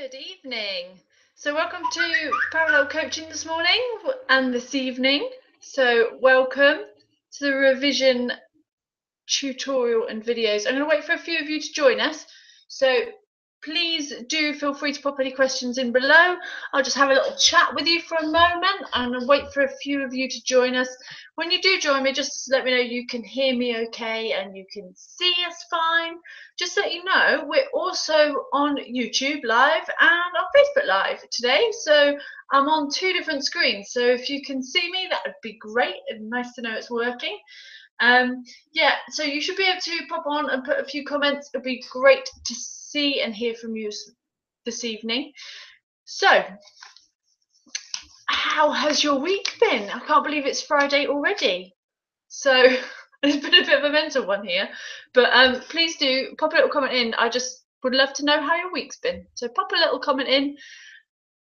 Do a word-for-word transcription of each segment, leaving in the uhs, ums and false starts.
Good evening. So welcome to Parallel Coaching this morning and this evening. So welcome to the revision tutorial and videos. I'm going to wait for a few of you to join us. So please do feel free to pop any questions in below. I'll just have a little chat with you for a moment and I'll wait for a few of you to join us. When you do join me, just let me know you can hear me okay and you can see us fine. Just so you know, we're also on YouTube Live and on Facebook Live today. So I'm on two different screens. So if you can see me, that would be great and nice to know it's working. Um, yeah, so you should be able to pop on and put a few comments. It'd be great to see and hear from you this evening. So how has your week been? I can't believe it's Friday already. So it's been a bit of a mental one here, but um, please do pop a little comment in. I just would love to know how your week's been. So pop a little comment in,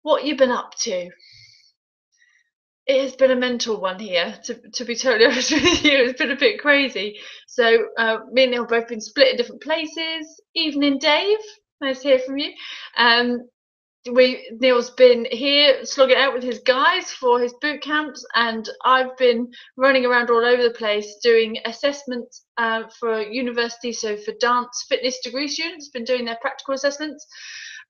what you've been up to. It has been a mental one here, to, to be totally honest with you. It's been a bit crazy. So uh, me and Neil have both been split in different places. Evening, Dave. Nice to hear from you. Um, we Neil's been here slogging out with his guys for his boot camps, and I've been running around all over the place doing assessments uh, for university, so for dance fitness degree students, been doing their practical assessments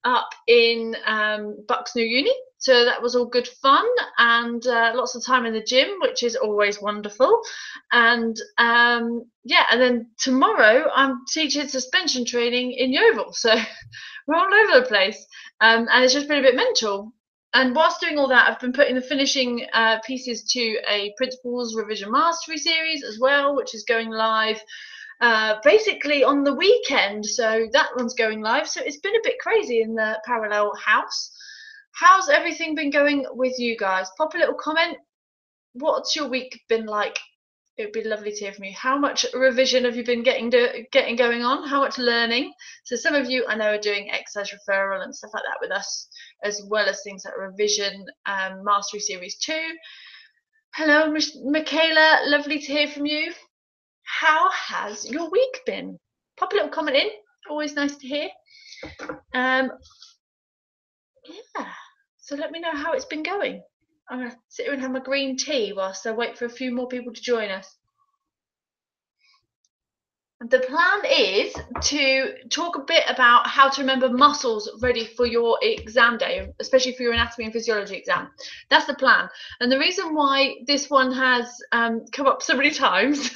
up in um, Bucks New Uni. So that was all good fun, and uh, lots of time in the gym, which is always wonderful. And um, yeah, and then tomorrow I'm teaching suspension training in Yeovil. So we're all over the place, um, and it's just been a bit mental. And whilst doing all that, I've been putting the finishing uh, pieces to a Principles Revision Mastery series as well, which is going live uh, basically on the weekend. So that one's going live. So it's been a bit crazy in the Parallel house. How's everything been going with you guys? Pop a little comment. What's your week been like? It would be lovely to hear from you. How much revision have you been getting do, getting going on? How much learning? So some of you I know are doing exercise referral and stuff like that with us, as well as things like revision um, mastery series two. Hello, Miz Michaela. Lovely to hear from you. How has your week been? Pop a little comment in. Always nice to hear. Um, yeah. So let me know how it's been going. I'm going to sit here and have my green tea whilst I wait for a few more people to join us. And the plan is to talk a bit about how to remember muscles ready for your exam day, especially for your anatomy and physiology exam. That's the plan. And the reason why this one has um, come up so many times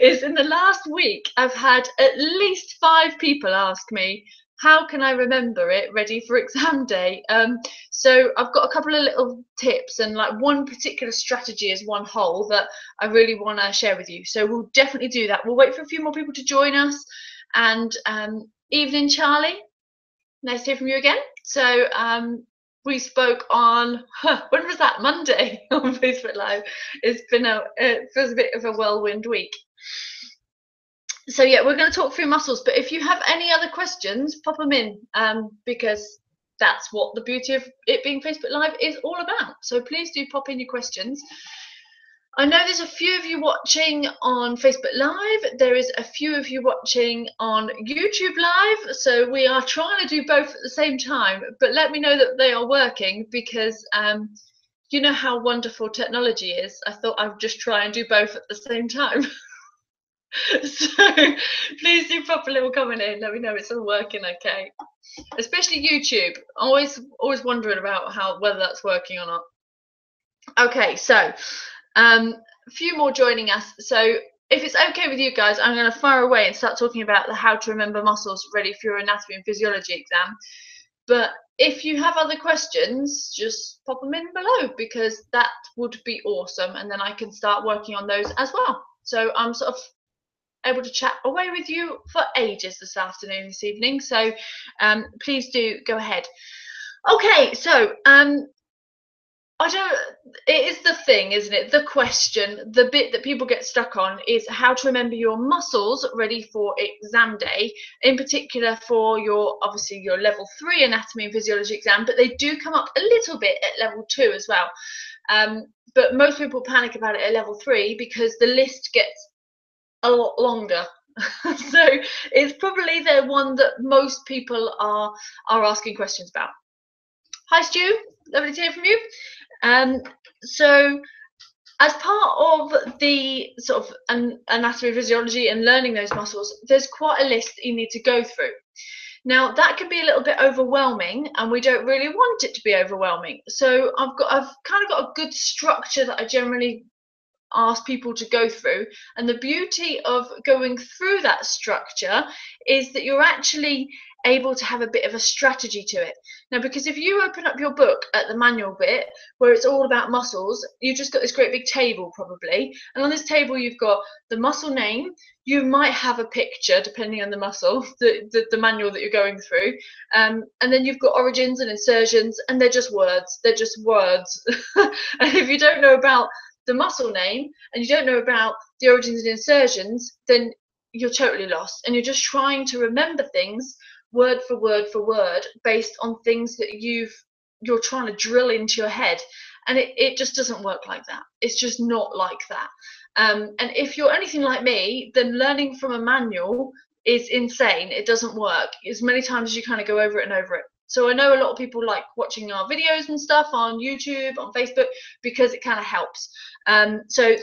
is in the last week I've had at least five people ask me, how can I remember it ready for exam day? Um, so I've got a couple of little tips, and like one particular strategy is one whole that I really want to share with you. So we'll definitely do that. We'll wait for a few more people to join us. And um, evening, Charlie. Nice to hear from you again. So um, we spoke on, huh, when was that? Monday on Facebook Live. It's been a, it feels a bit of a whirlwind week. So yeah, we're going to talk through muscles, but if you have any other questions, pop them in, um, because that's what the beauty of it being Facebook Live is all about. So please do pop in your questions. I know there's a few of you watching on Facebook Live. There is a few of you watching on YouTube Live. So we are trying to do both at the same time, but let me know that they are working, because um, you know how wonderful technology is. I thought I'd just try and do both at the same time. So please do pop a little comment in, let me know it's all working okay, especially YouTube. Always always wondering about how whether that's working or not. Okay, so um a few more joining us. So if it's okay with you guys, I'm going to fire away and start talking about the how to remember muscles ready for your anatomy and physiology exam. But if you have other questions, just pop them in below, because that would be awesome, and then I can start working on those as well. So I'm sort of able to chat away with you for ages this afternoon, this evening. So um, please do go ahead. Okay, so um, I don't, it is the thing, isn't it? The question, the bit that people get stuck on is how to remember your muscles ready for exam day, in particular for your, obviously your level three anatomy and physiology exam, but they do come up a little bit at level two as well. Um, but most people panic about it at level three because the list gets a lot longer. So it's probably the one that most people are are asking questions about. Hi Stu, lovely to hear from you. Um, so as part of the sort of an anatomy, physiology and learning those muscles, there's quite a list that you need to go through. Now that can be a little bit overwhelming, and we don't really want it to be overwhelming. So I've got, I've kind of got a good structure that I generally ask people to go through, and the beauty of going through that structure is that you're actually able to have a bit of a strategy to it. Now, because if you open up your book at the manual bit where it's all about muscles, you've just got this great big table probably, and on this table you've got the muscle name, you might have a picture depending on the muscle, the, the, the manual that you're going through, um, and then you've got origins and insertions, and they're just words, they're just words. And if you don't know about the muscle name and you don't know about the origins and insertions, then you're totally lost, and you're just trying to remember things word for word for word based on things that you've you're trying to drill into your head, and it, it just doesn't work like that. It's just not like that. Um, and if you're anything like me, then learning from a manual is insane. It doesn't work as many times as you kind of go over it and over it. So I know a lot of people like watching our videos and stuff on YouTube, on Facebook, because it kind of helps. Um, so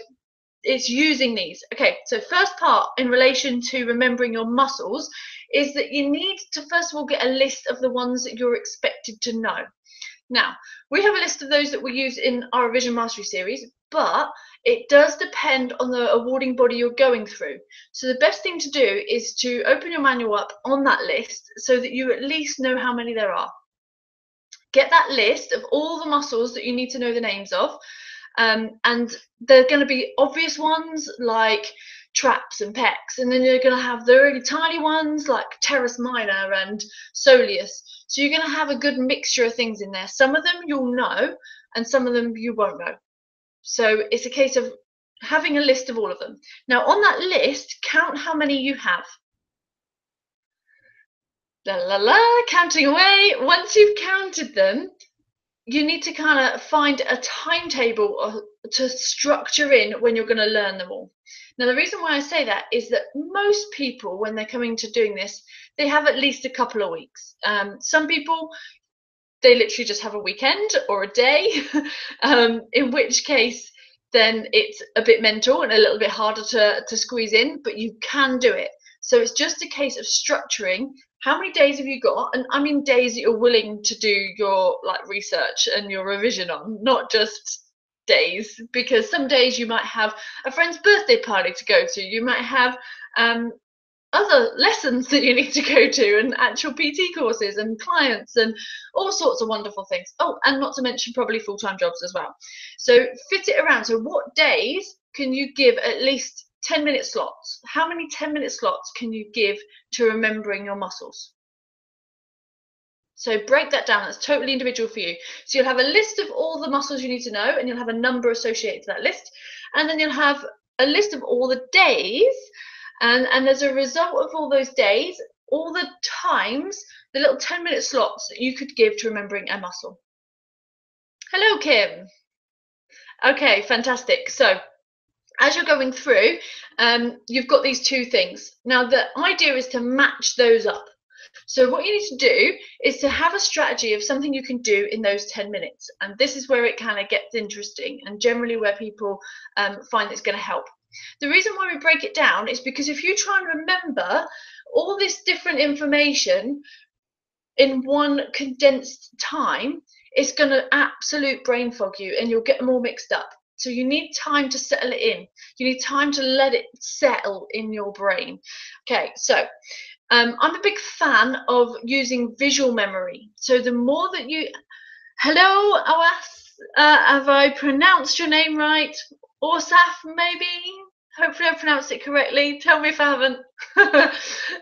it's using these. Okay, so first part in relation to remembering your muscles is that you need to first of all get a list of the ones that you're expected to know. Now, we have a list of those that we use in our revision mastery series, but it does depend on the awarding body you're going through. So the best thing to do is to open your manual up on that list so that you at least know how many there are. Get that list of all the muscles that you need to know the names of, um, and they're going to be obvious ones like traps and pecs, and then you're going to have the really tiny ones like teres minor and soleus. So you're going to have a good mixture of things in there. Some of them you'll know and some of them you won't know. So it's a case of having a list of all of them. Now on that list, count how many you have. La la la, counting away. Once you've counted them, you need to kind of find a timetable to structure in when you're going to learn them all. Now the reason why I say that is that most people, when they're coming to doing this, they have at least a couple of weeks. Um, some people, they literally just have a weekend or a day, um, in which case then it's a bit mental and a little bit harder to, to squeeze in, but you can do it. So it's just a case of structuring how many days have you got, and I mean days that you're willing to do your like research and your revision on, not just days, because some days you might have a friend's birthday party to go to, you might have um, other lessons that you need to go to, and actual P T courses and clients and all sorts of wonderful things. Oh, and not to mention probably full-time jobs as well. So fit it around. So what days can you give at least ten minute slots? How many ten minute slots can you give to remembering your muscles? So break that down. That's totally individual for you. So you'll have a list of all the muscles you need to know, and you'll have a number associated to that list, and then you'll have a list of all the days. And, and as a result of all those days, all the times, the little ten minute slots that you could give to remembering a muscle. Hello, Kim. Okay, fantastic. So as you're going through, um, you've got these two things. Now, the idea is to match those up. So what you need to do is to have a strategy of something you can do in those ten minutes. And this is where it kind of gets interesting, and generally where people um, find it's going to help. The reason why we break it down is because if you try and remember all this different information in one condensed time, it's going to absolute brain fog you and you'll get them all mixed up. So you need time to settle it in. You need time to let it settle in your brain. Okay, so um, I'm a big fan of using visual memory. So the more that you... Hello, Awas, uh, have I pronounced your name right? Or Saf, maybe? Hopefully I pronounced it correctly. Tell me if I haven't.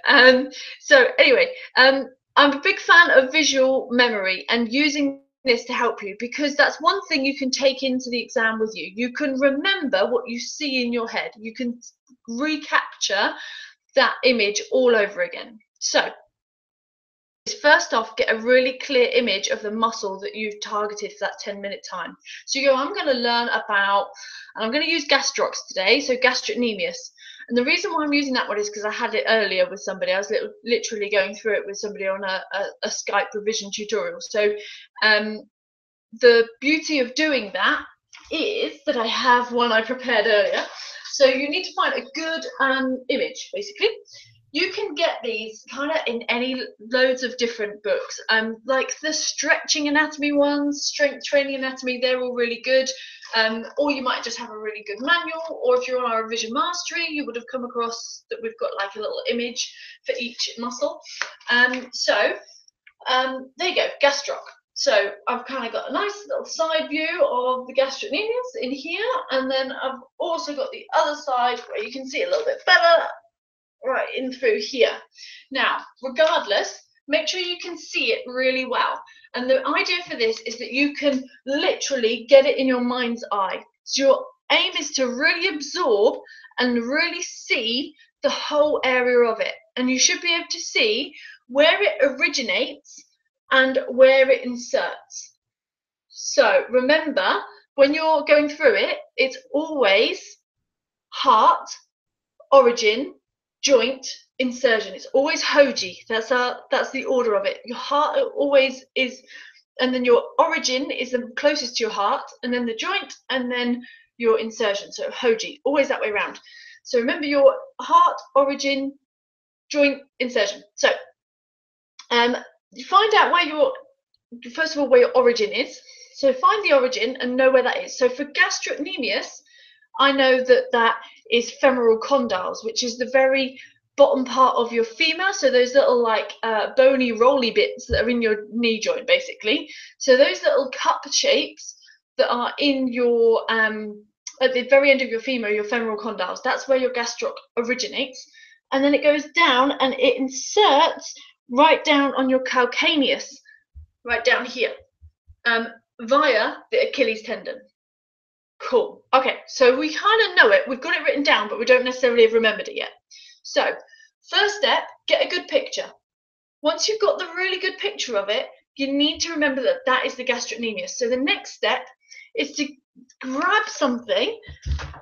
um, so anyway, um, I'm a big fan of visual memory and using this to help you, because that's one thing you can take into the exam with you. You can remember what you see in your head. You can recapture that image all over again. So first off, get a really clear image of the muscle that you've targeted for that ten minute time. So you go, I'm going to learn about, and I'm going to use gastrocs today, so gastrocnemius. And the reason why I'm using that one is because I had it earlier with somebody. I was li literally going through it with somebody on a, a, a Skype revision tutorial. So um, the beauty of doing that is that I have one I prepared earlier. So you need to find a good um, image, basically. You can get these kind of in any loads of different books, um, like the stretching anatomy ones, strength training anatomy, they're all really good. Um, or you might just have a really good manual, or if you're on our revision mastery, you would have come across that we've got like a little image for each muscle. Um, so um, there you go, gastroc. So I've kind of got a nice little side view of the gastrocnemius in here, and then I've also got the other side where you can see a little bit better. Right in through here. Now, regardless, make sure you can see it really well. And the idea for this is that you can literally get it in your mind's eye. So your aim is to really absorb and really see the whole area of it. And you should be able to see where it originates and where it inserts. So remember, when you're going through it, it's always heart, origin, joint, insertion. It's always hoji. That's our, that's the order of it. Your heart always is, and then your origin is the closest to your heart, and then the joint, and then your insertion. So hoji, always that way around. So remember your heart, origin, joint, insertion. So um, you find out where your, first of all, where your origin is. So find the origin and know where that is. So for gastrocnemius, I know that that is femoral condyles, which is the very bottom part of your femur. So those little like uh, bony rolly bits that are in your knee joint, basically. So those little cup shapes that are in your, um, at the very end of your femur, your femoral condyles, that's where your gastroc originates. And then it goes down and it inserts right down on your calcaneus, right down here, um, via the Achilles tendon. Cool. Okay, so we kind of know it. We've got it written down, but we don't necessarily have remembered it yet. So first step, get a good picture. Once you've got the really good picture of it, you need to remember that that is the gastrocnemius. So the next step is to grab something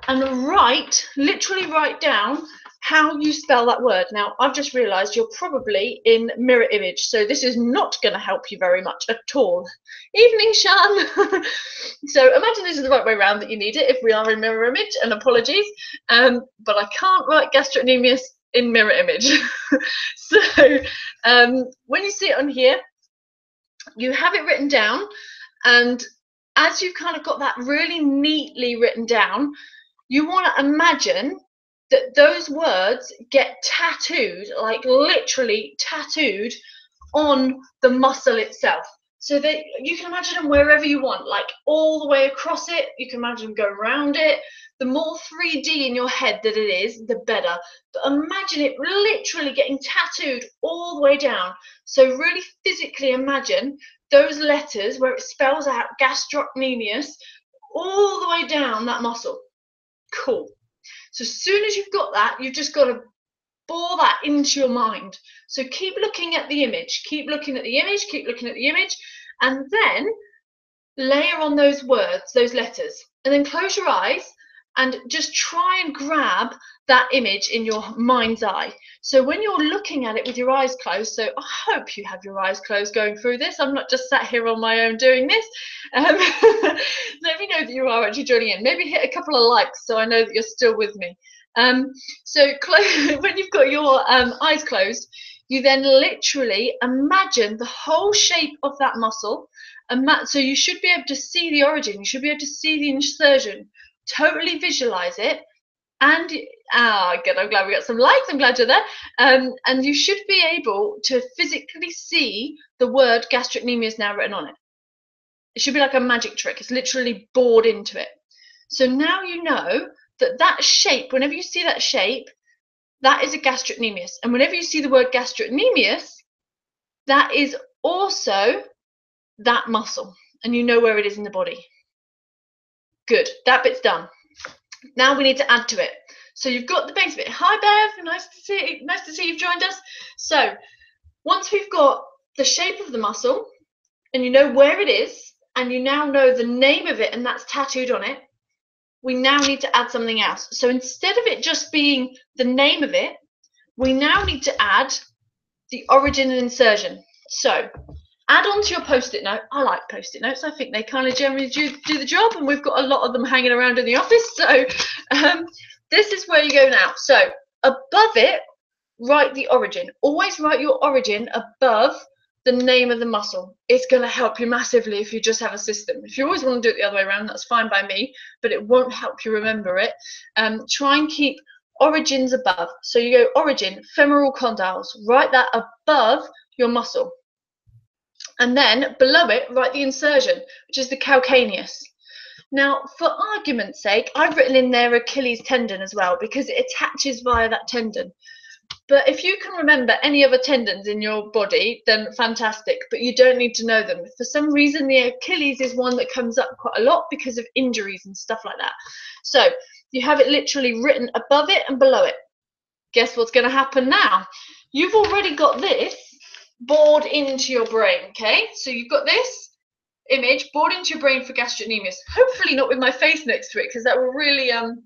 and write, literally write down how you spell that word. Now, I've just realised you're probably in mirror image, so this is not going to help you very much at all. Evening, Shan. So imagine this is the right way around that you need it if we are in mirror image, and apologies, um, but I can't write gastrocnemius in mirror image. So um, when you see it on here, you have it written down, and as you've kind of got that really neatly written down, you want to imagine that those words get tattooed, like literally tattooed on the muscle itself. So that you can imagine them wherever you want, like all the way across it. You can imagine them go around it. The more three D in your head that it is, the better. But imagine it literally getting tattooed all the way down. So really physically imagine those letters where it spells out gastrocnemius all the way down that muscle. Cool. So as soon as you've got that, you've just got to bore that into your mind. So keep looking at the image, keep looking at the image, keep looking at the image, and then layer on those words, those letters, and then close your eyes and just try and grab that image in your mind's eye. So when you're looking at it with your eyes closed, so I hope you have your eyes closed going through this. I'm not just sat here on my own doing this. Um, let me know that you are actually joining in. Maybe hit a couple of likes so I know that you're still with me. Um, so close, when you've got your um, eyes closed, you then literally imagine the whole shape of that muscle. And that, so you should be able to see the origin. You should be able to see the insertion. Totally visualize it, and ah, good. I'm glad we got some likes. I'm glad you're there. Um, and you should be able to physically see the word gastrocnemius now written on it. It should be like a magic trick. It's literally bored into it. So now you know that that shape. Whenever you see that shape, that is a gastrocnemius. And whenever you see the word gastrocnemius, that is also that muscle, and you know where it is in the body. Good, that bit's done. Now we need to add to it. So you've got the base bit. Hi Bev, nice to see, nice to see you've joined us. So once we've got the shape of the muscle and you know where it is and you now know the name of it and that's tattooed on it, we now need to add something else. So instead of it just being the name of it, we now need to add the origin and insertion. So add on to your post-it note. I like post-it notes. I think they kind of generally do, do the job, and we've got a lot of them hanging around in the office. So um, this is where you go now. So above it, write the origin. Always write your origin above the name of the muscle. It's going to help you massively if you just have a system. If you always want to do it the other way around, that's fine by me, but it won't help you remember it. Um, try and keep origins above. So you go origin, femoral condyles. Write that above your muscle. And then below it, write the insertion, which is the calcaneus. Now, for argument's sake, I've written in there Achilles tendon as well, because it attaches via that tendon. But if you can remember any other tendons in your body, then fantastic, but you don't need to know them. For some reason, the Achilles is one that comes up quite a lot because of injuries and stuff like that. So you have it literally written above it and below it. Guess what's going to happen now? You've already got this bored into your brain, okay? So you've got this image bored into your brain for gastrocnemius. Hopefully not with my face next to it, because that will really... um.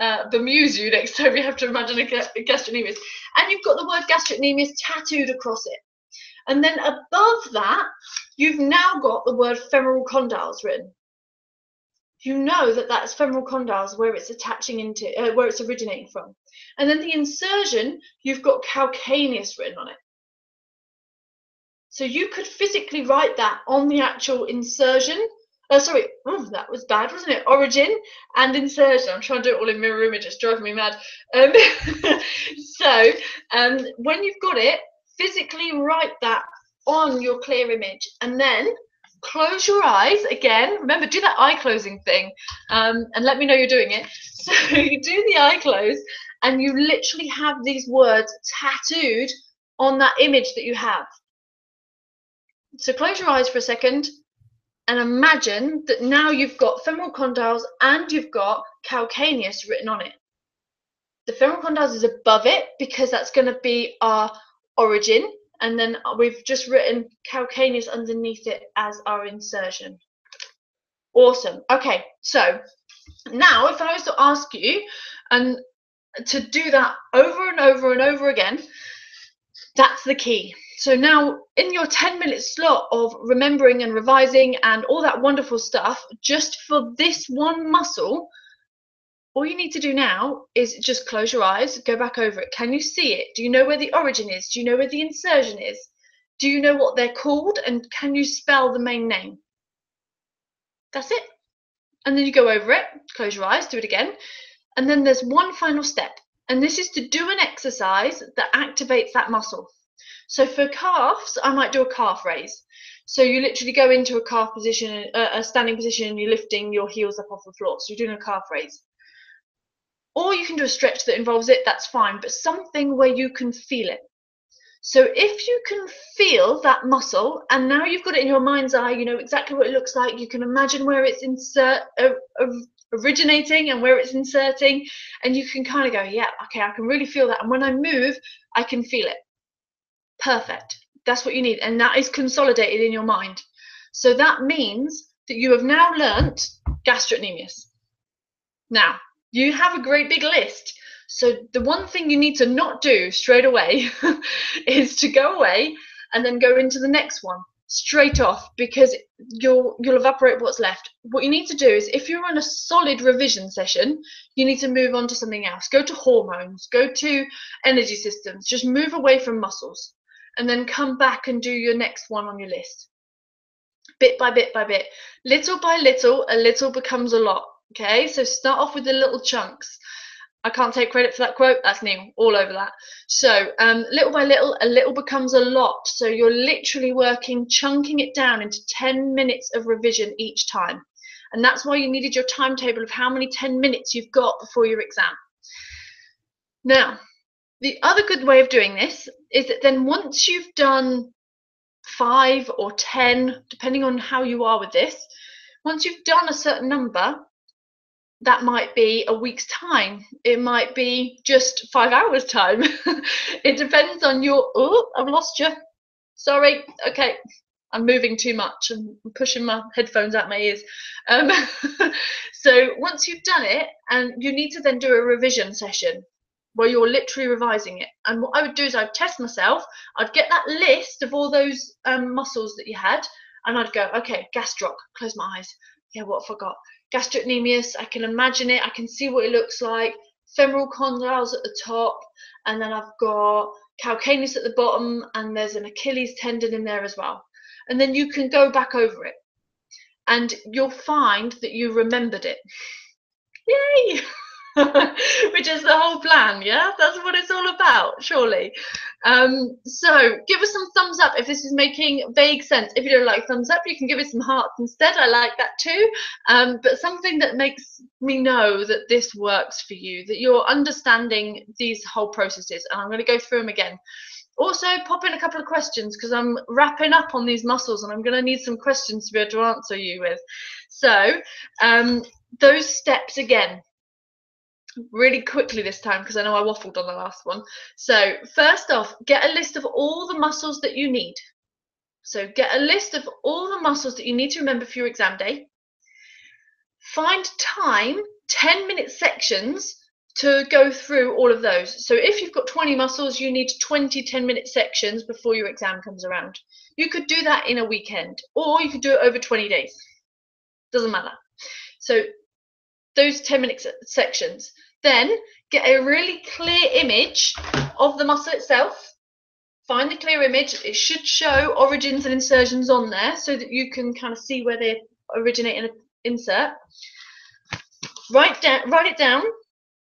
Uh, bemuse you next time you have to imagine a gastrocnemius. And you've got the word gastrocnemius tattooed across it. And then above that, you've now got the word femoral condyles written. You know that that's femoral condyles where it's attaching into, uh, where it's originating from. And then the insertion, you've got calcaneus written on it. So you could physically write that on the actual insertion. Oh, sorry, oh, that was bad, wasn't it? Origin and insertion. I'm trying to do it all in mirror image. It's driving me mad. Um, so um, when you've got it, physically write that on your clear image, and then close your eyes again. Remember, do that eye closing thing, um, and let me know you're doing it. So you do the eye close, and you literally have these words tattooed on that image that you have. So close your eyes for a second. And imagine that now you've got femoral condyles and you've got calcaneus written on it. The femoral condyles is above it because that's going to be our origin. And then we've just written calcaneus underneath it as our insertion. Awesome. Okay, so now if I was to ask you and to do that over and over and over again, that's the key. So now in your ten minute slot of remembering and revising and all that wonderful stuff, just for this one muscle, all you need to do now is just close your eyes, go back over it. Can you see it? Do you know where the origin is? Do you know where the insertion is? Do you know what they're called? And can you spell the main name? That's it. And then you go over it, close your eyes, do it again. And then there's one final step. And this is to do an exercise that activates that muscle. So for calves, I might do a calf raise. So you literally go into a calf position, a standing position, and you're lifting your heels up off the floor. So you're doing a calf raise. Or you can do a stretch that involves it, that's fine, but something where you can feel it. So if you can feel that muscle, and now you've got it in your mind's eye, you know exactly what it looks like, you can imagine where it's insert, uh, uh, originating and where it's inserting, and you can kind of go, yeah, okay, I can really feel that. And when I move, I can feel it. Perfect. That's what you need. And that is consolidated in your mind. So that means that you have now learnt gastrocnemius. Now, you have a great big list. So the one thing you need to not do straight away is to go away and then go into the next one straight off, because you'll you'll evaporate what's left. What you need to do is, if you're on a solid revision session, you need to move on to something else. Go to hormones, go to energy systems, just move away from muscles, and then come back and do your next one on your list. Bit by bit by bit, little by little, a little becomes a lot. Okay, so start off with the little chunks. I can't take credit for that quote. That's Neil, all over that. So um, little by little, a little becomes a lot. So you're literally working, chunking it down into ten minutes of revision each time. And that's why you needed your timetable of how many ten minutes you've got before your exam. Now, the other good way of doing this is that then once you've done five or ten, depending on how you are with this, once you've done a certain number, that might be a week's time. It might be just five hours time. It depends on your, oh, I've lost you. Sorry. Okay. I'm moving too much and pushing my headphones out my ears. Um, so once you've done it, and you need to then do a revision session where you're literally revising it. And what I would do is I'd test myself. I'd get that list of all those um, muscles that you had, and I'd go, okay, gastroc, close my eyes. Yeah, what have I got? Gastrocnemius, I can imagine it. I can see what it looks like. Femoral condyles at the top, and then I've got calcaneus at the bottom, and there's an Achilles tendon in there as well. And then you can go back over it and you'll find that you remembered it. Yay! Which is the whole plan, yeah? That's what it's all about, surely. Um, so give us some thumbs up if this is making vague sense. If you don't like thumbs up, you can give it some hearts instead. I like that too. Um, but something that makes me know that this works for you, that you're understanding these whole processes. And I'm going to go through them again. Also, pop in a couple of questions because I'm wrapping up on these muscles and I'm going to need some questions to be able to answer you with. So um, those steps again, really quickly this time because I know I waffled on the last one. So first off, get a list of all the muscles that you need. So get a list of all the muscles that you need to remember for your exam day. Find time, ten minute sections, to go through all of those. So if you've got twenty muscles, you need twenty ten minute sections before your exam comes around. You could do that in a weekend, or you could do it over twenty days. Doesn't matter. So those ten minute sections. Then get a really clear image of the muscle itself. Find the clear image. It should show origins and insertions on there so that you can kind of see where they originate and insert. Write down, write it down.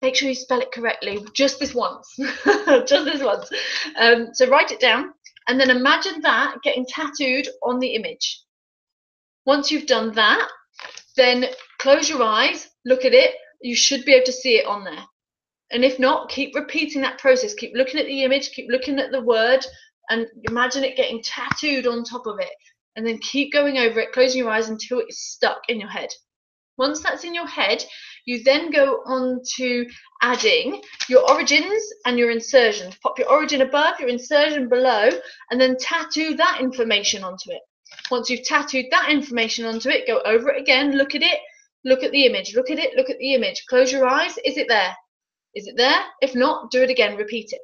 Make sure you spell it correctly, just this once, just this once. Um, so write it down and then imagine that getting tattooed on the image. Once you've done that, then close your eyes, look at it. You should be able to see it on there. And if not, keep repeating that process. Keep looking at the image, keep looking at the word, and imagine it getting tattooed on top of it. And then keep going over it, closing your eyes until it's stuck in your head. Once that's in your head, you then go on to adding your origins and your insertions. Pop your origin above, your insertion below, and then tattoo that information onto it. Once you've tattooed that information onto it, go over it again, look at it, look at the image, look at it, look at the image. Close your eyes. Is it there? Is it there? If not, do it again, repeat it.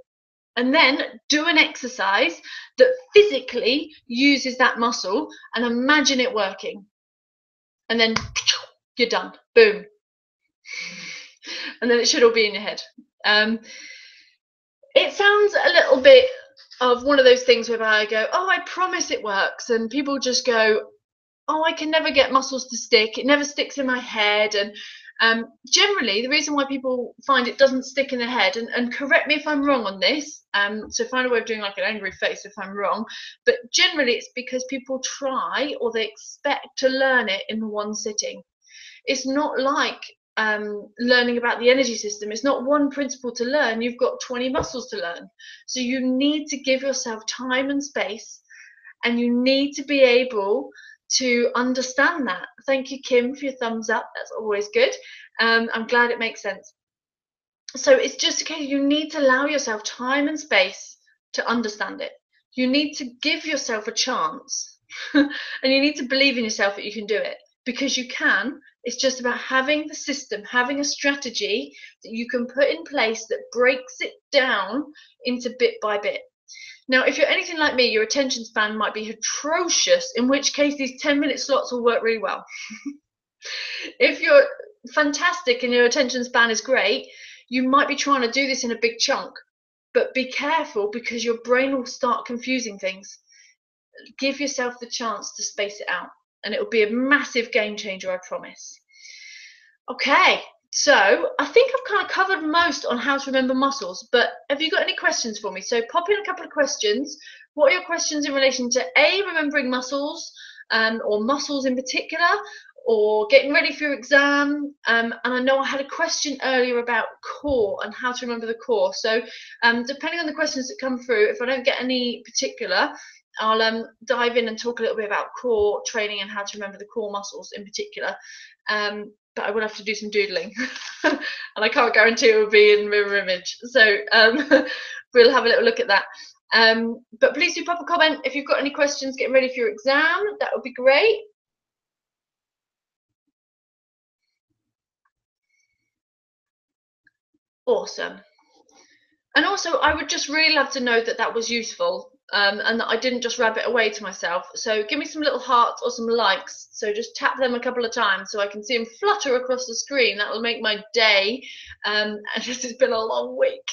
And then do an exercise that physically uses that muscle and imagine it working. And then you're done. Boom. And then it should all be in your head. Um, it sounds a little bit of one of those things where I go, oh, I promise it works. And people just go, oh, I can never get muscles to stick. It never sticks in my head. And um, generally, the reason why people find it doesn't stick in their head, and, and correct me if I'm wrong on this, um, so find a way of doing like an angry face if I'm wrong, but generally it's because people try or they expect to learn it in one sitting. It's not like um, learning about the energy system. It's not one principle to learn. You've got twenty muscles to learn. So you need to give yourself time and space, and you need to be able to understand that. Thank you, Kim, for your thumbs up. That's always good. Um, I'm glad it makes sense. So it's just okay. You need to allow yourself time and space to understand it. You need to give yourself a chance and you need to believe in yourself that you can do it, because you can. It's just about having the system, having a strategy that you can put in place that breaks it down into bit by bit. Now, if you're anything like me, your attention span might be atrocious, in which case these ten minute slots will work really well. If you're fantastic and your attention span is great, you might be trying to do this in a big chunk, but be careful because your brain will start confusing things. Give yourself the chance to space it out. And it will be a massive game changer, I promise. Okay, so I think I've kind of covered most on how to remember muscles, but have you got any questions for me? So pop in a couple of questions. What are your questions in relation to A, remembering muscles, um, or muscles in particular, or getting ready for your exam? Um, and I know I had a question earlier about core and how to remember the core. So um, depending on the questions that come through, if I don't get any particular, I'll um, dive in and talk a little bit about core training and how to remember the core muscles in particular. Um, but I will have to do some doodling and I can't guarantee it will be in mirror image. So um, we'll have a little look at that. Um, but please do pop a comment if you've got any questions getting ready for your exam. That would be great. Awesome. And also, I would just really love to know that that was useful, um, and that I didn't just rabbit away to myself. So give me some little hearts or some likes. So just tap them a couple of times so I can see them flutter across the screen. That will make my day. Um, and this has been a long week.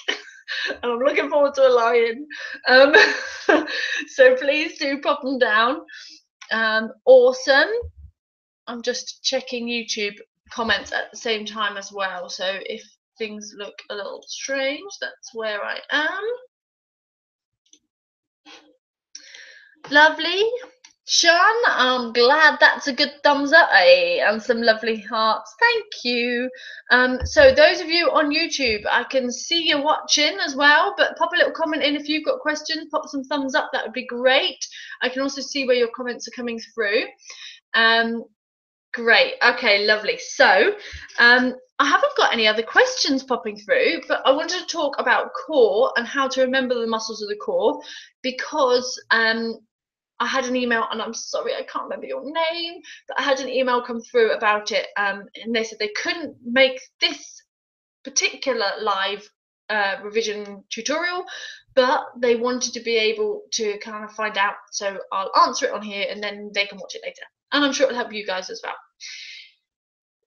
And I'm looking forward to a lion. Um, so please do pop them down. Um, awesome. I'm just checking YouTube comments at the same time as well. So if things look a little strange, that's where I am. Lovely. Sean, I'm glad that's a good thumbs up, eh? And some lovely hearts. Thank you. Um, so those of you on YouTube, I can see you watching as well, but pop a little comment in if you've got questions. Pop some thumbs up. That would be great. I can also see where your comments are coming through. Um, great. Okay, lovely. So um, I haven't got any other questions popping through, but I wanted to talk about core and how to remember the muscles of the core, because um, I had an email, and I'm sorry, I can't remember your name, but I had an email come through about it, um, and they said they couldn't make this particular live uh, revision tutorial, but they wanted to be able to kind of find out, so I'll answer it on here, and then they can watch it later, and I'm sure it'll help you guys as well.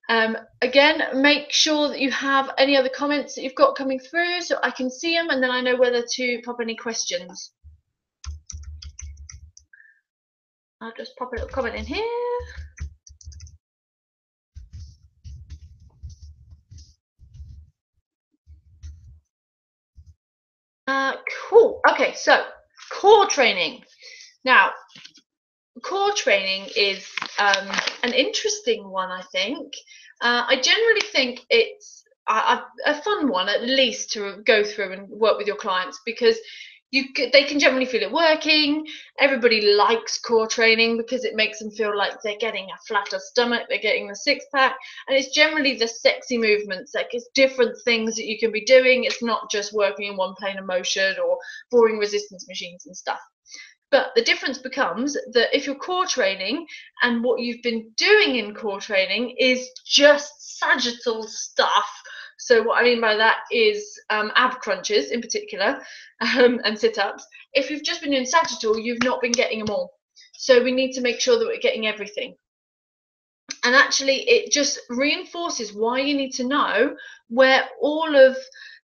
Um, again, make sure that you have any other comments that you've got coming through so I can see them, and then I know whether to pop any questions. I'll just pop a little comment in here. Uh, cool. Okay, so core training. Now, core training is um, an interesting one, I think. Uh, I generally think it's a, a fun one, at least, to go through and work with your clients, because You, they can generally feel it working. Everybody likes core training because it makes them feel like they're getting a flatter stomach, they're getting the six-pack, and it's generally the sexy movements, like it's different things that you can be doing. It's not just working in one plane of motion or boring resistance machines and stuff. But the difference becomes that if your core training and what you've been doing in core training is just sagittal stuff, so what I mean by that is um, ab crunches in particular, um, and sit-ups. If you've just been doing sagittal, you've not been getting them all. So we need to make sure that we're getting everything. And actually, it just reinforces why you need to know where all of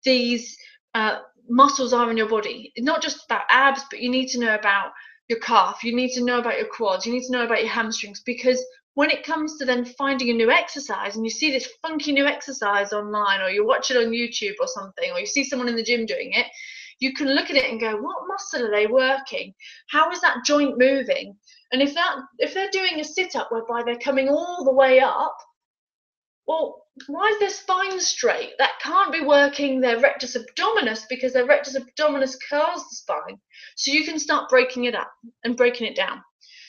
these uh, muscles are in your body. It's not just about abs, but you need to know about your calf. You need to know about your quads. You need to know about your hamstrings, because when it comes to then finding a new exercise, and you see this funky new exercise online, or you watch it on YouTube or something, or you see someone in the gym doing it, you can look at it and go, what muscle are they working? How is that joint moving? And if that if they're doing a sit-up whereby they're coming all the way up, well, why is their spine straight? That can't be working their rectus abdominis, because their rectus abdominis curls the spine. So you can start breaking it up and breaking it down.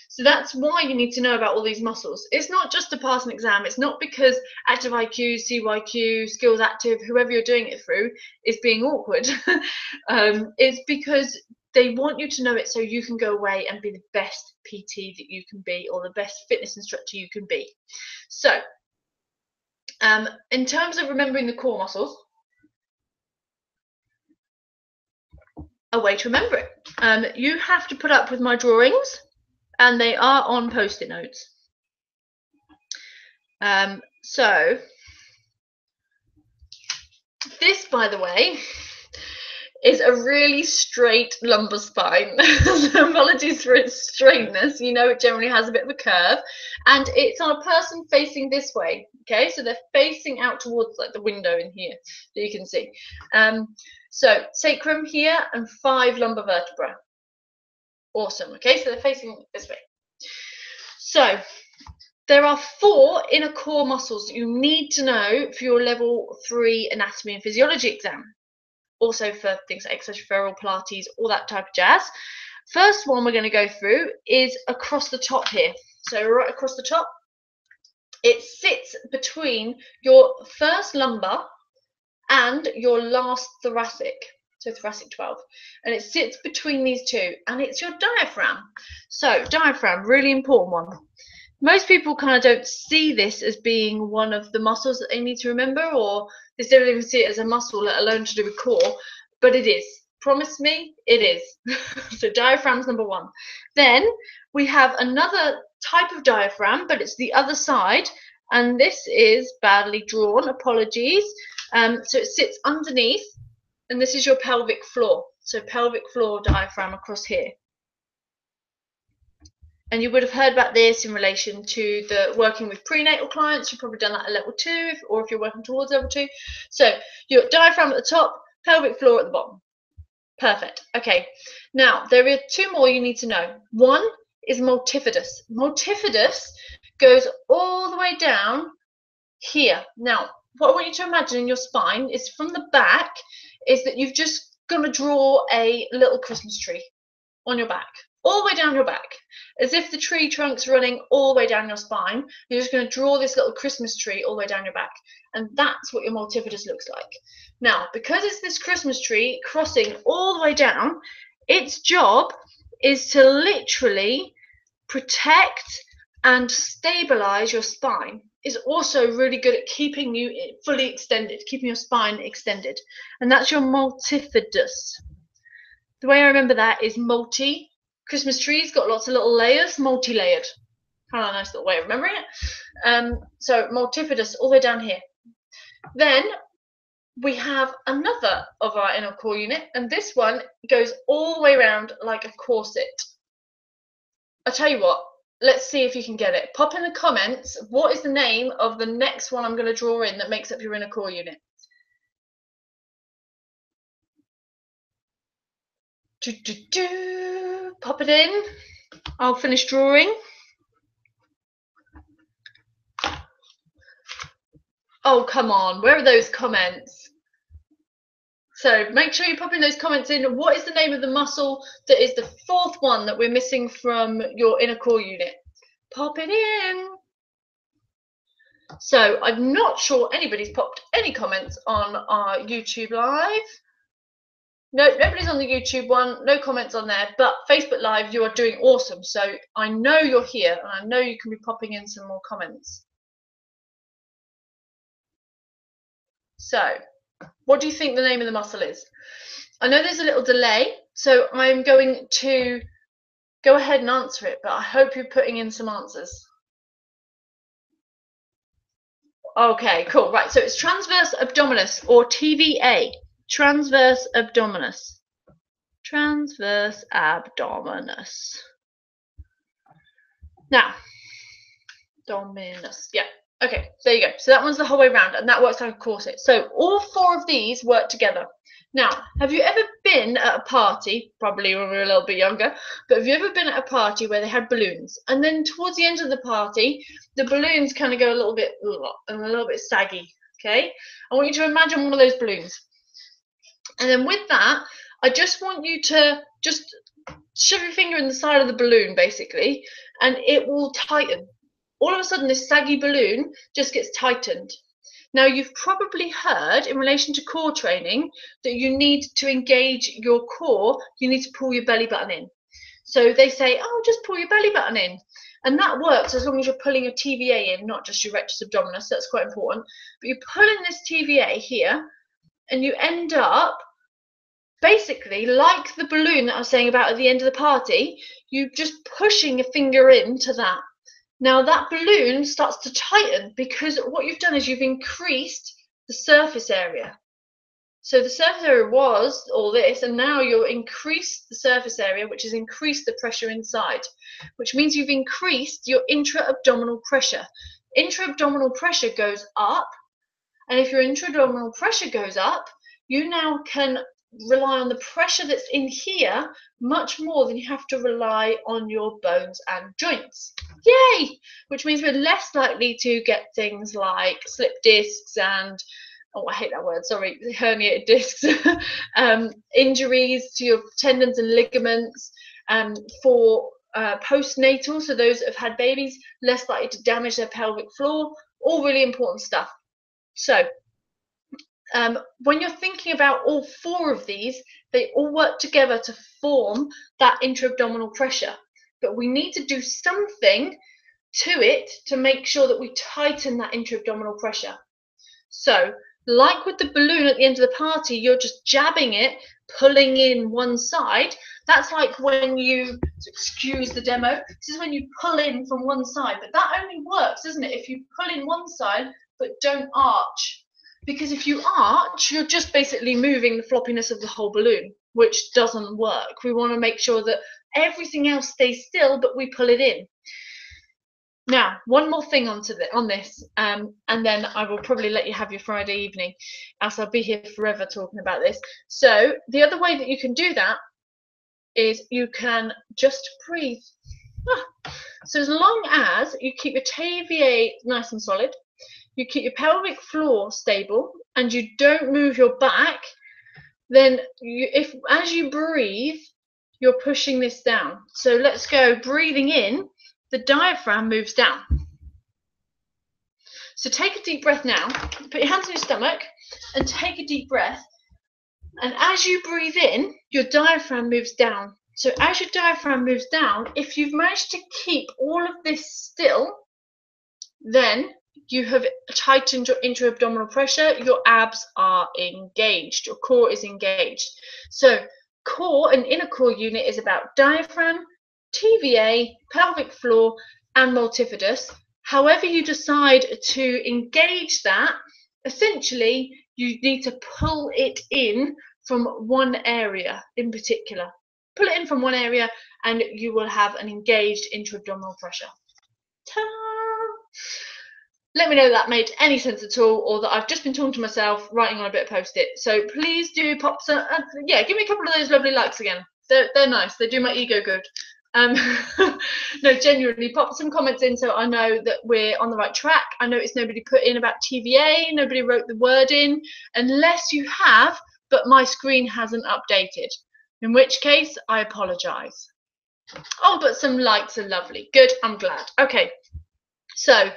So that's why you need to know about all these muscles. It's not just to pass an exam. It's not because Active I Q, C Y Q, Skills Active, whoever you're doing it through, is being awkward. um, it's because they want you to know it so you can go away and be the best P T that you can be, or the best fitness instructor you can be. So um, in terms of remembering the core muscles, a way to remember it. Um, you have to put up with my drawings, and they are on Post-it notes. Um, so this, by the way, is a really straight lumbar spine. Apologies for its straightness. You know, it generally has a bit of a curve, and it's on a person facing this way. Okay, so they're facing out towards like the window in here that you can see. Um, so sacrum here and five lumbar vertebrae. Awesome. Okay, so they're facing this way. So there are four inner core muscles that you need to know for your level three anatomy and physiology exam. Also for things like exercise referral, Pilates, all that type of jazz. First one we're going to go through is across the top here. So right across the top, it sits between your first lumbar and your last thoracic. so thoracic twelve, and it sits between these two, and it's your diaphragm. So diaphragm, really important one. Most people kind of don't see this as being one of the muscles that they need to remember, or they don't even see it as a muscle, let alone to do with core, but it is. Promise me, it is. So diaphragm's number one. Then we have another type of diaphragm, but it's the other side, and this is badly drawn, apologies. Um, so it sits underneath, and this is your pelvic floor. So pelvic floor diaphragm across here. And you would have heard about this in relation to the working with prenatal clients. You've probably done that at level two, if, or if you're working towards level two. So your diaphragm at the top, pelvic floor at the bottom. Perfect. Okay. Now, there are two more you need to know. One is multifidus. Multifidus goes all the way down here. Now, what I want you to imagine in your spine is from the back is that you've just going to draw a little Christmas tree on your back, all the way down your back, as if the tree trunk's running all the way down your spine. You're just going to draw this little Christmas tree all the way down your back, and that's what your multifidus looks like. Now, because it's this Christmas tree crossing all the way down, its job is to literally protect and stabilize your spine. Is also really good at keeping you fully extended, keeping your spine extended, and that's your multifidus. The way I remember that is multi. Christmas trees got lots of little layers, multi-layered. Kind of a nice little way of remembering it. Um, so multifidus all the way down here. Then we have another of our inner core unit, and this one goes all the way around like a corset. I tell you what. Let's see if you can get it. Pop in the comments, what is the name of the next one I'm going to draw in that makes up your inner core unit? Do, do, do. Pop it in. I'll finish drawing. Oh, come on. Where are those comments? So make sure you pop in those comments in. What is the name of the muscle that is the fourth one that we're missing from your inner core unit? Pop it in. So I'm not sure anybody's popped any comments on our YouTube live. No, nobody's on the YouTube one. No comments on there. But Facebook Live, you are doing awesome. So I know you're here, and I know you can be popping in some more comments. So what do you think the name of the muscle is? I know there's a little delay, so I'm going to go ahead and answer it, but I hope you're putting in some answers. Okay, cool. Right, so it's transversus abdominis, or T V A. Transversus abdominis. Transversus abdominis. Now, abdominis, yeah. Okay, there you go. So that one's the whole way around, and that works like a corset. So all four of these work together. Now, have you ever been at a party, probably when we were a little bit younger, but have you ever been at a party where they had balloons? And then towards the end of the party, the balloons kind of go a little bit, and a little bit saggy, okay? I want you to imagine one of those balloons. And then with that, I just want you to just shove your finger in the side of the balloon, basically, and it will tighten. All of a sudden, this saggy balloon just gets tightened. Now, you've probably heard in relation to core training that you need to engage your core. You need to pull your belly button in. So they say, oh, just pull your belly button in. And that works as long as you're pulling your T V A in, not just your rectus abdominis. That's quite important. But you pull in this T V A here, and you end up basically like the balloon that I was saying about at the end of the party. You're just pushing your finger into that. Now that balloon starts to tighten because what you've done is you've increased the surface area. So the surface area was all this, and now you've increased the surface area, which has increased the pressure inside, which means you've increased your intra-abdominal pressure. Intra-abdominal pressure goes up, and if your intra-abdominal pressure goes up, you now can rely on the pressure that's in here much more than you have to rely on your bones and joints. Yay! Which means we're less likely to get things like slip discs and, oh, I hate that word, sorry, herniated discs, um, injuries to your tendons and ligaments, um, for uh, postnatal, so those that have had babies, less likely to damage their pelvic floor, all really important stuff. So Um, when you're thinking about all four of these, they all work together to form that intra-abdominal pressure. But we need to do something to it to make sure that we tighten that intra-abdominal pressure. So, like with the balloon at the end of the party, you're just jabbing it, pulling in one side. That's like when you, excuse the demo, this is when you pull in from one side. But that only works, isn't it, if you pull in one side but don't arch. Because if you arch, you're just basically moving the floppiness of the whole balloon, which doesn't work. We want to make sure that everything else stays still, but we pull it in. Now, one more thing onto the, on this, um, and then I will probably let you have your Friday evening, as I'll be here forever talking about this. So the other way that you can do that is you can just breathe. Ah. So as long as you keep your T V A nice and solid, you keep your pelvic floor stable, and you don't move your back, then you, if as you breathe, you're pushing this down. So let's go breathing in. The diaphragm moves down. So take a deep breath now. Put your hands on your stomach and take a deep breath. And as you breathe in, your diaphragm moves down. So as your diaphragm moves down, if you've managed to keep all of this still, then you have tightened your intra-abdominal pressure. Your abs are engaged. Your core is engaged. So core and inner core unit is about diaphragm, T V A, pelvic floor, and multifidus. However you decide to engage that, essentially you need to pull it in from one area in particular. Pull it in from one area and you will have an engaged intra-abdominal pressure. Ta-da! Let me know that made any sense at all, or that I've just been talking to myself writing on a bit of post-it. So please do pop some, uh, yeah, give me a couple of those lovely likes again. They're, they're nice, they do my ego good. Um, no, genuinely, pop some comments in so I know that we're on the right track. I noticed nobody put in about T V A, nobody wrote the word in, unless you have, but my screen hasn't updated, in which case I apologise. Oh, but some likes are lovely. Good, I'm glad. Okay, so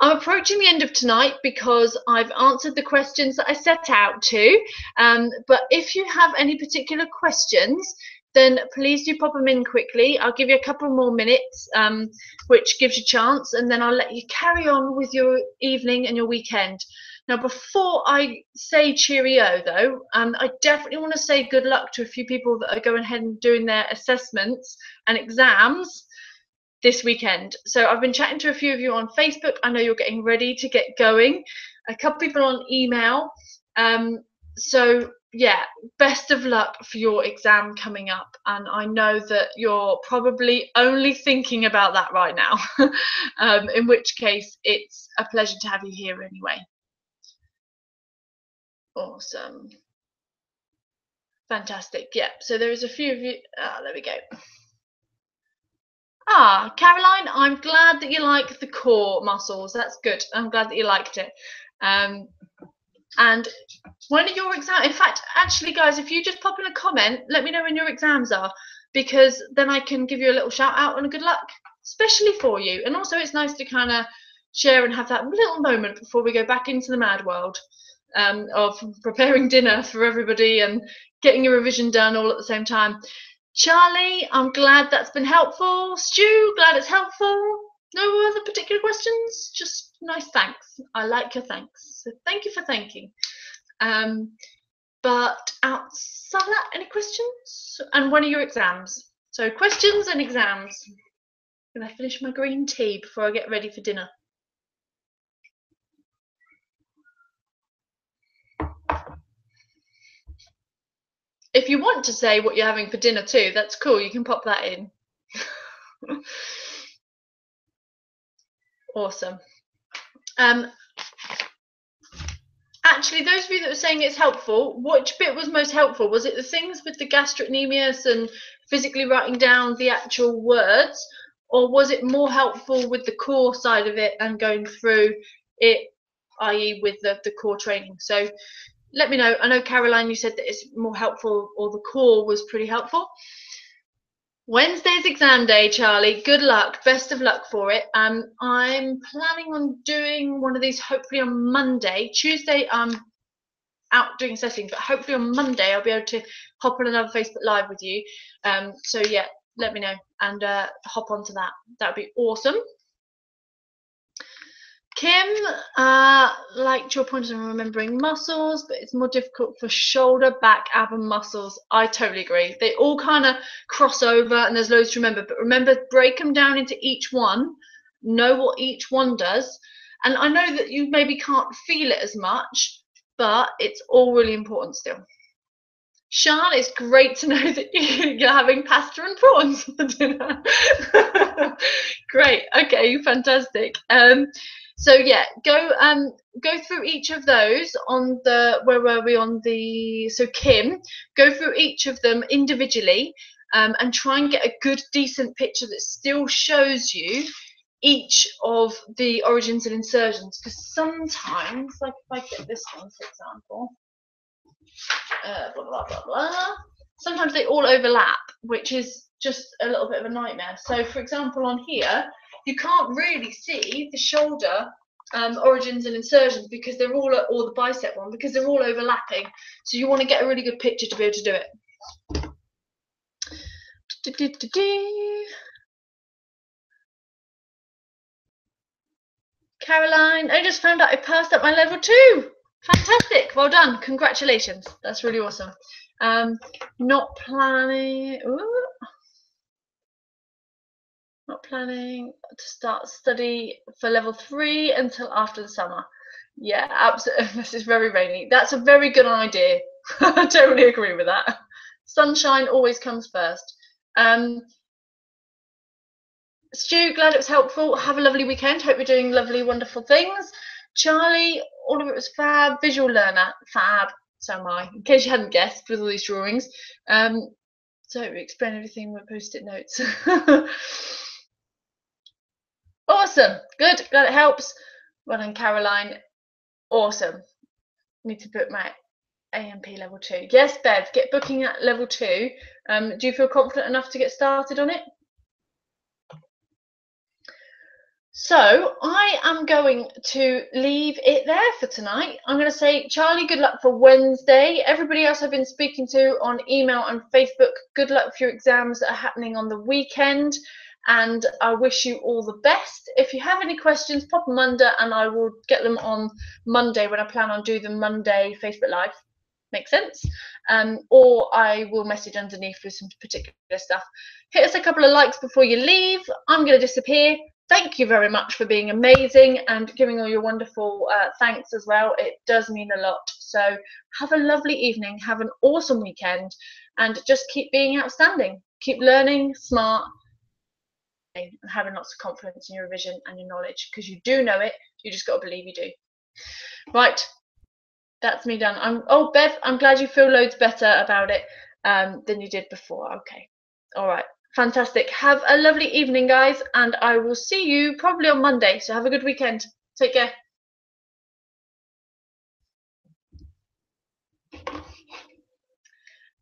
I'm approaching the end of tonight because I've answered the questions that I set out to, um, but if you have any particular questions, then please do pop them in quickly. I'll give you a couple more minutes, um, which gives you a chance, and then I'll let you carry on with your evening and your weekend. Now, before I say cheerio, though, um, I definitely want to say good luck to a few people that are going ahead and doing their assessments and exams this weekend. So I've been chatting to a few of you on Facebook. I know you're getting ready to get going. A couple people on email. Um, so... yeah, best of luck for your exam coming up, and I know that you're probably only thinking about that right now, um, in which case it's a pleasure to have you here anyway. Awesome, fantastic. Yeah, so there is a few of you. Ah, there we go. Ah, Caroline, I'm glad that you like the core muscles. That's good. I'm glad that you liked it. Um, and when are your exams? In fact, actually, guys, if you just pop in a comment, let me know when your exams are, because then I can give you a little shout out and a good luck, especially for you. And also, it's nice to kind of share and have that little moment before we go back into the mad world um, of preparing dinner for everybody and getting your revision done all at the same time. Charlie, I'm glad that's been helpful. Stu, glad it's helpful. No other particular questions, just nice thanks. I like your thanks, so thank you for thanking. Um, but outside of that, any questions? And when are your exams? So questions and exams. I'm gonna finish my green tea before I get ready for dinner. If you want to say what you're having for dinner too, that's cool, you can pop that in. Awesome. Um, actually, those of you that were saying it's helpful, which bit was most helpful? Was it the things with the gastrocnemius and physically writing down the actual words, or was it more helpful with the core side of it and going through it, that is with the, the core training? So let me know. I know, Caroline, you said that it's more helpful, or the core was pretty helpful. Wednesday's exam day, Charlie. Good luck. Best of luck for it. Um, I'm planning on doing one of these hopefully on Monday. Tuesday, I'm out doing settings, but hopefully on Monday I'll be able to hop on another Facebook Live with you. Um, so yeah, let me know and uh, hop onto that. That would be awesome. Kim uh, liked your point on remembering muscles, but it's more difficult for shoulder, back, ab and muscles. I totally agree. They all kind of cross over and there's loads to remember. But remember, break them down into each one. Know what each one does. And I know that you maybe can't feel it as much, but it's all really important still. Sian, it's great to know that you're having pasta and prawns for dinner. Great. Okay, fantastic. Um, so yeah, go um go through each of those on the where were we on the so Kim, go through each of them individually um, and try and get a good decent picture that still shows you each of the origins and insertions, because sometimes, like if I get this one for example, uh, blah, blah, blah, blah, sometimes they all overlap, which is just a little bit of a nightmare. So for example on here you can't really see the shoulder um, origins and insertions because they're all, or the bicep one, because they're all overlapping, so you want to get a really good picture to be able to do it. Do, do, do, do. Caroline, I just found out I passed up my level two. Fantastic. Well done. Congratulations. That's really awesome. Um, not planning. Ooh, not planning to start study for level three until after the summer. Yeah, absolutely. This is very rainy. That's a very good idea. I totally agree with that. Sunshine always comes first. Um, Stu, glad it was helpful. Have a lovely weekend. Hope you're doing lovely, wonderful things. Charlie, all of it was fab. Visual learner, fab. So am I, in case you hadn't guessed with all these drawings. Um, so we explain everything with post-it notes. Awesome. Good. Glad it helps. Well done, Caroline. Awesome. Need to book my A M P level two. Yes, Bev, get booking at level two. Um, do you feel confident enough to get started on it? So I am going to leave it there for tonight. I'm going to say, Charlie, good luck for Wednesday. Everybody else I've been speaking to on email and Facebook, good luck for your exams that are happening on the weekend. And I wish you all the best. If you have any questions, pop them under and I will get them on Monday when I plan on doing the Monday Facebook Live. Makes sense. Um, or I will message underneath with some particular stuff. Hit us a couple of likes before you leave. I'm going to disappear. Thank you very much for being amazing and giving all your wonderful uh, thanks as well. It does mean a lot. So have a lovely evening. Have an awesome weekend and just keep being outstanding. Keep learning, smart, and having lots of confidence in your revision and your knowledge, because you do know it. You just got to believe you do. Right. That's me done. I'm, oh, Bev, I'm glad you feel loads better about it um, than you did before. Okay. All right. Fantastic. Have a lovely evening, guys, and I will see you probably on Monday. So have a good weekend. Take care.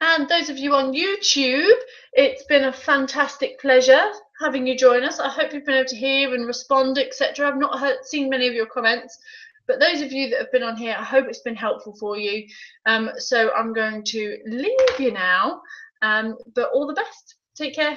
And those of you on YouTube, it's been a fantastic pleasure having you join us. I hope you've been able to hear and respond, et cetera. I've not heard, seen many of your comments, but those of you that have been on here, I hope it's been helpful for you. Um, so I'm going to leave you now, um, but all the best. Take care.